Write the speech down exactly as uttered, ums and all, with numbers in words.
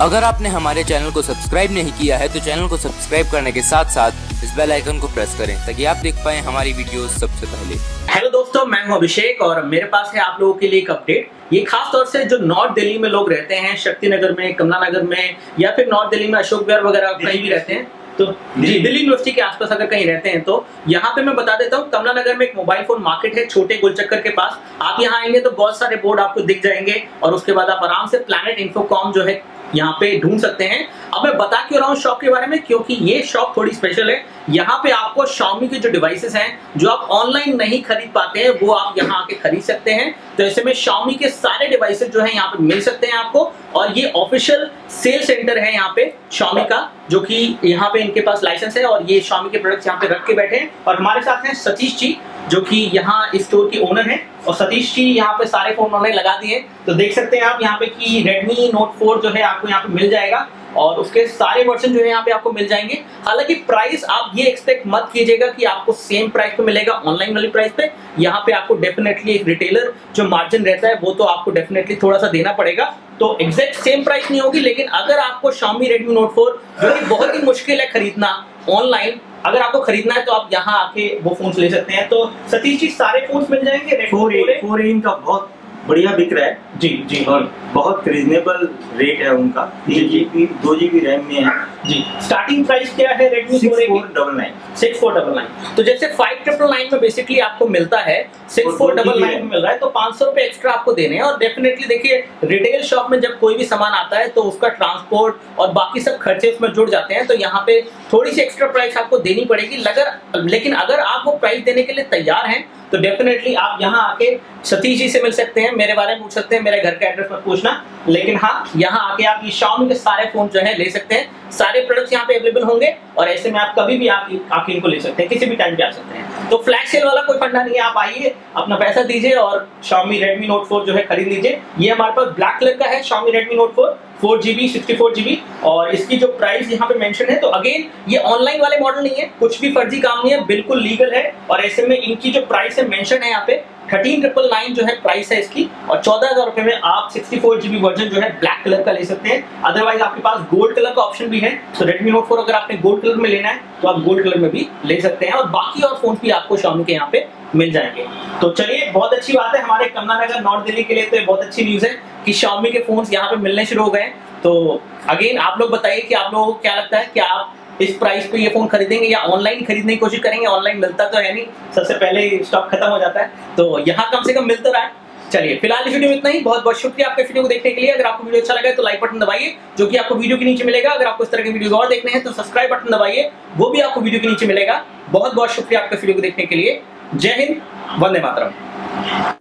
अगर आपने हमारे चैनल को सब्सक्राइब नहीं किया है तो चैनल को सब्सक्राइब करने के साथ साथ इस बेल आइकन को प्रेस करें ताकि आप देख पाएं हमारी वीडियोस सबसे पहले। हेलो दोस्तों, मैं हूं अभिषेक और मेरे पास है आप लोगों के लिए एक अपडेट। ये खास तौर से जो नॉर्थ दिल्ली में लोग रहते हैं, शक्ति नगर में, कमला नगर में या फिर नॉर्थ दिल्ली में अशोक विहार वगैरह कहीं भी रहते हैं तो जी दिल्ली यूनिवर्सिटी के आसपास अगर कहीं रहते हैं तो यहाँ पे मैं बता देता हूँ, कमला नगर में एक मोबाइल फोन मार्केट है छोटे गोलचक्कर के पास। आप यहाँ आएंगे तो बहुत सारे बोर्ड आपको दिख जाएंगे और उसके बाद आप आराम से प्लैनेट इन्फोकॉम जो है यहाँ पे ढूंढ सकते हैं। अब मैं बता क्यों रहा हूँ शॉप के बारे में, क्योंकि ये शॉप थोड़ी स्पेशल है। यहाँ पे आपको Xiaomi के जो डिवाइसेस हैं जो आप ऑनलाइन नहीं खरीद पाते हैं वो आप यहाँ आके खरीद सकते हैं। तो ऐसे में Xiaomi के सारे डिवाइसेस जो है यहाँ पे मिल सकते हैं आपको। और ये ऑफिशियल सेल सेंटर है यहाँ पे Xiaomi का, जो कि यहाँ पे इनके पास लाइसेंस है और ये Xiaomi के प्रोडक्ट्स यहाँ पे रख के बैठे हैं। और हमारे साथ हैं सतीश जी, जो कि यहाँ स्टोर के ओनर हैं। और सतीश जी यहाँ पे सारे फोन उन्होंने लगा दिए, तो देख सकते हैं आप यहाँ पे कि Redmi Note फोर जो है आपको यहाँ पे मिल जाएगा और उसके सारे वर्जन जो है यहाँ पे आपको मिल जाएंगे। हालांकि प्राइस आप ये एक्सपेक्ट मत कीजिएगा कि आपको सेम प्राइस पे मिलेगा ऑनलाइन वाली प्राइस पे। यहाँ पे आपको डेफिनेटली एक रिटेलर जो मार्जिन रहता है वो तो आपको डेफिनेटली थोड़ा सा देना पड़ेगा, तो एग्जैक्ट सेम प्राइस नहीं होगी। लेकिन अगर आपको Xiaomi Redmi Note फोर जो कि बहुत ही मुश्किल है खरीदना ऑनलाइन, अगर आपको खरीदना है तो आप यहाँ आके वो फोन्स ले सकते हैं। तो सतीश जी सारे फोन्स मिल जाएंगे। फोर इनका बहुत बढ़िया बिक रहा है जी जी और बहुत रीजनेबल रेट है उनका। जी जी की दो जी बी रैम में है जी। स्टार्टिंग प्राइस क्या है Redmi six four double nine. तो जैसे फाइव ट्रिपल नाइन में बेसिकली आपको मिलता है, सिक्स फोर डबल नाइन में मिल रहा है, तो पाँच सौ रुपये एक्स्ट्रा आपको देने हैं। और डेफिनेटली देखिए, रिटेल शॉप में जब कोई भी सामान आता है तो उसका ट्रांसपोर्ट और बाकी सब खर्चे उसमें जुड़ जाते हैं, तो यहाँ पे थोड़ी सी एक्स्ट्रा प्राइस आपको देनी पड़ेगी। अगर लेकिन अगर आप वो प्राइस देने के लिए तैयार हैं तो डेफिनेटली आप यहाँ आके सतीश जी से मिल सकते हैं, मेरे बारे में पूछ सकते हैं, मेरे घर का एड्रेस मत पूछना। लेकिन हाँ, यहाँ आके आप ये Xiaomi के सारे फोन जो है ले सकते हैं, सारे प्रोडक्ट्स यहाँ पे अवेलेबल होंगे। और ऐसे में आप कभी भी आप आके इनको ले सकते हैं, किसी भी टाइम पे आ सकते हैं। तो फ्लैग सेल वाला कोई फंडा नहीं है, आप आइए, अपना पैसा दीजिए और Xiaomi Redmi Note फोर जो है खरीद लीजिए। ये हमारे पास ब्लैक कलर का है Xiaomi Redmi Note four, four G B sixty four G B. और इसकी जो प्राइस यहाँ पे मेंशन है, तो अगेन ये ऑनलाइन वाले मॉडल नहीं है, कुछ भी फर्जी काम नहीं है, बिल्कुल लीगल है। और ऐसे में इनकी जो प्राइस है मेंशन है यहाँ पे थर्टीन ट्रिपल नाइन जो है प्राइस है इसकी। और चौदह हजार रुपए में आप सिक्सटी फोर जीबी वर्जन जो है ब्लैक कलर का ले सकते हैं। अदरवाइज आपके पास गोल्ड कलर का ऑप्शन भी है, तो Redmi Note फोर अगर आपने गोल्ड कलर में लेना है तो आप गोल्ड कलर में भी ले सकते हैं। और बाकी और फोन भी आपको Xiaomi के यहाँ पे मिल जाएंगे। तो चलिए, बहुत अच्छी बात है हमारे कमला नगर नॉर्थ दिल्ली के लिए, तो ये बहुत अच्छी न्यूज है कि Xiaomi के फोन यहाँ पे मिलने शुरू हो गए। तो अगेन आप लोग बताइए कि आप लोगों को क्या लगता है, कि आप इस प्राइस पे ये फोन खरीदेंगे या ऑनलाइन खरीदने की कोशिश करेंगे? ऑनलाइन मिलता तो है नहीं, सबसे पहले स्टॉक खत्म हो जाता है, तो यहाँ कम से कम मिलता रहा है। चलिए, फिलहाल इस वीडियो में इतना ही। बहुत बहुत शुक्रिया आपके वीडियो को देखने के लिए। अगर आपको वीडियो अच्छा लगा तो लाइक बटन दबाइए, जो कि आपको वीडियो के नीचे मिलेगा। अगर आपको इस तरह के वीडियो और देखने हैं तो सब्सक्राइब बटन दबाइए, वो भी आपको वीडियो के नीचे मिलेगा। बहुत बहुत शुक्रिया आपके वीडियो को देखने के लिए। जय हिंद, वंदे मातरम।